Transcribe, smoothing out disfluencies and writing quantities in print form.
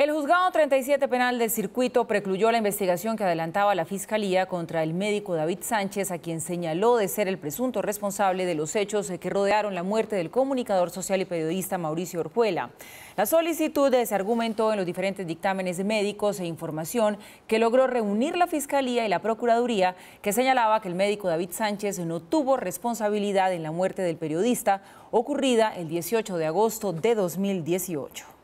El juzgado 37 penal del circuito precluyó la investigación que adelantaba la Fiscalía contra el médico David Sánchez, a quien señaló de ser el presunto responsable de los hechos que rodearon la muerte del comunicador social y periodista Mauricio Orjuela. La solicitud se argumentó en los diferentes dictámenes médicos e información que logró reunir la Fiscalía y la Procuraduría, que señalaba que el médico David Sánchez no tuvo responsabilidad en la muerte del periodista ocurrida el 18 de agosto de 2018.